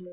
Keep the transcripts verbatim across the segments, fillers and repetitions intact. Yeah.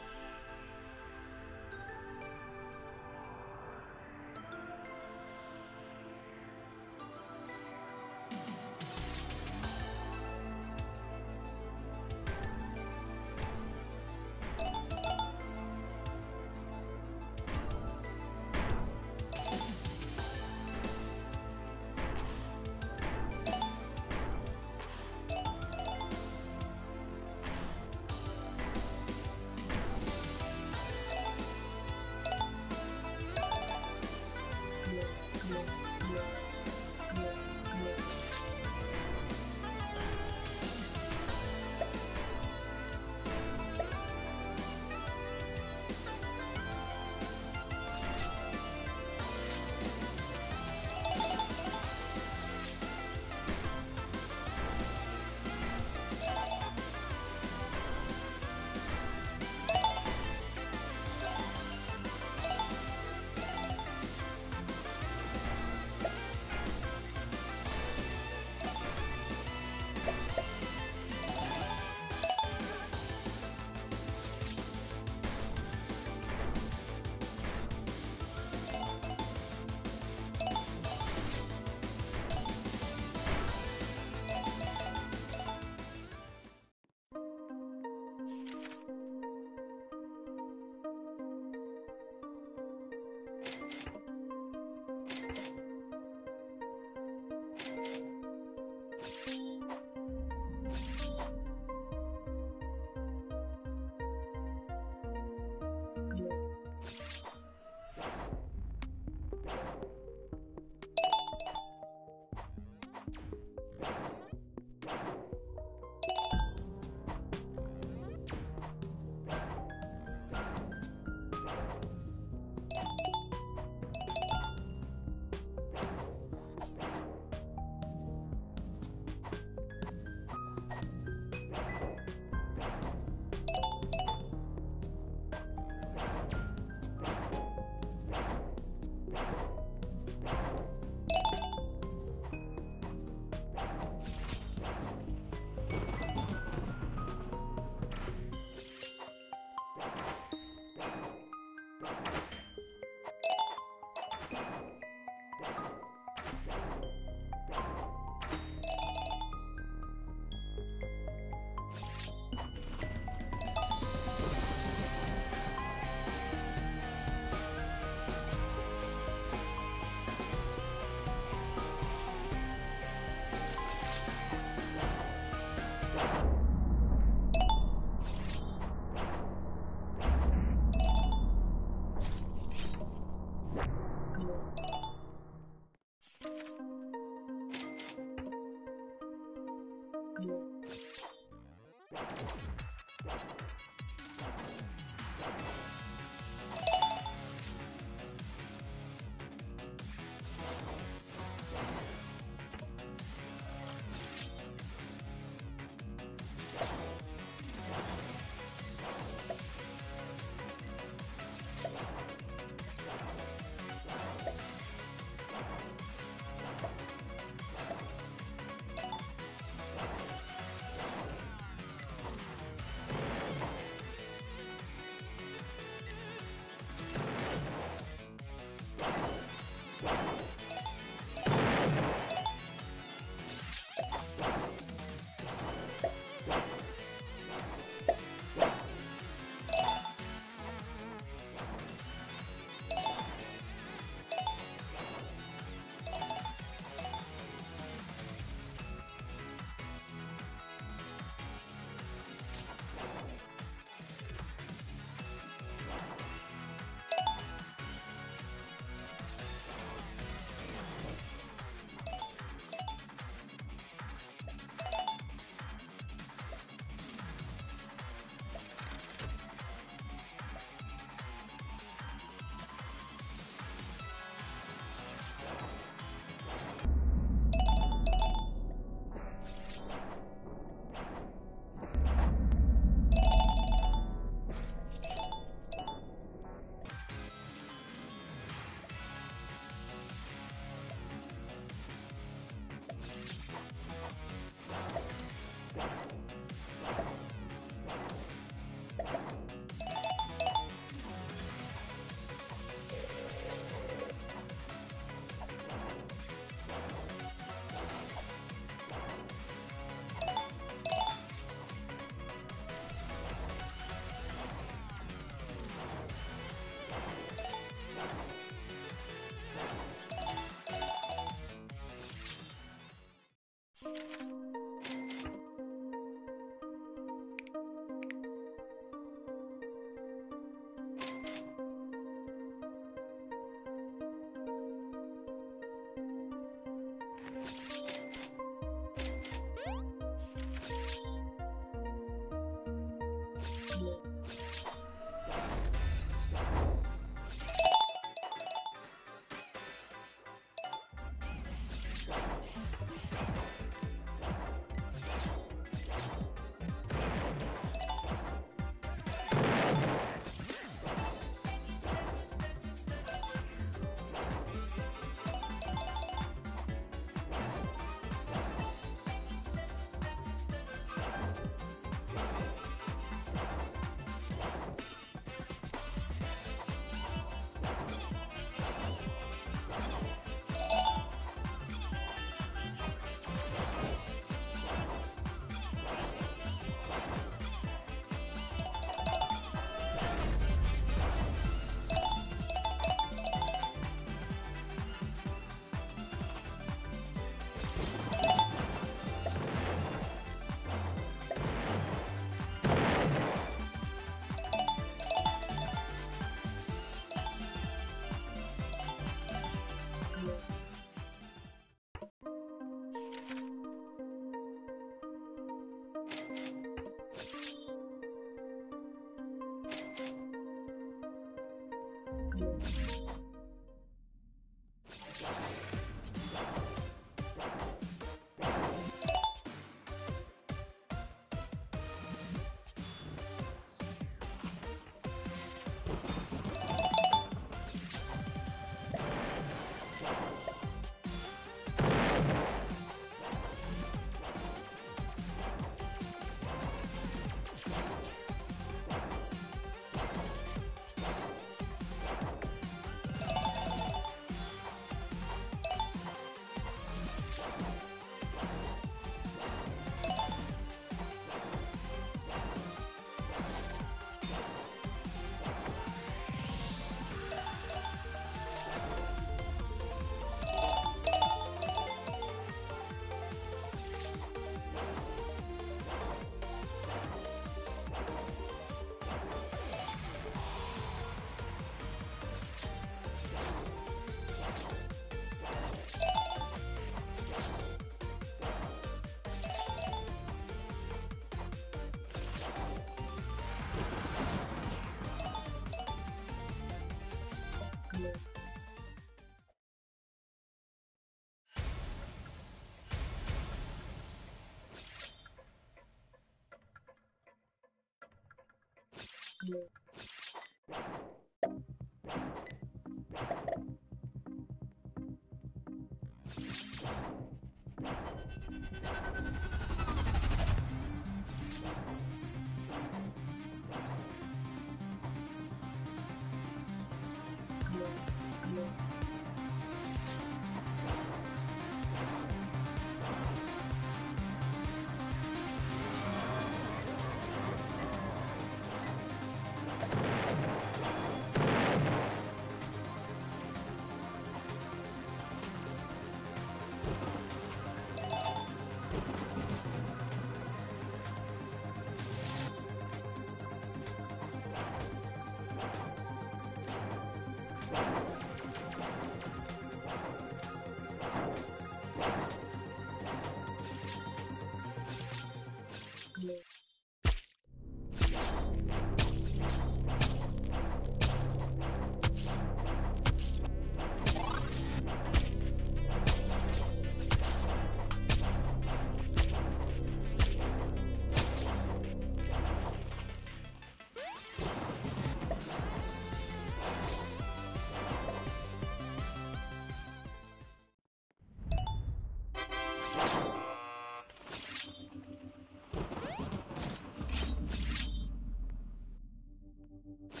You